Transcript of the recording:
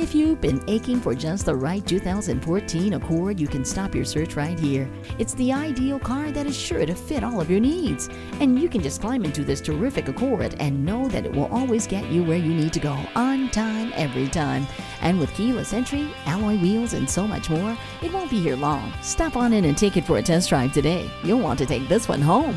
If you've been aching for just the right 2014 Accord, you can stop your search right here. It's the ideal car that is sure to fit all of your needs. And you can just climb into this terrific Accord and know that it will always get you where you need to go, on time, every time. And with keyless entry, alloy wheels, and so much more, it won't be here long. Stop on in and take it for a test drive today. You'll want to take this one home.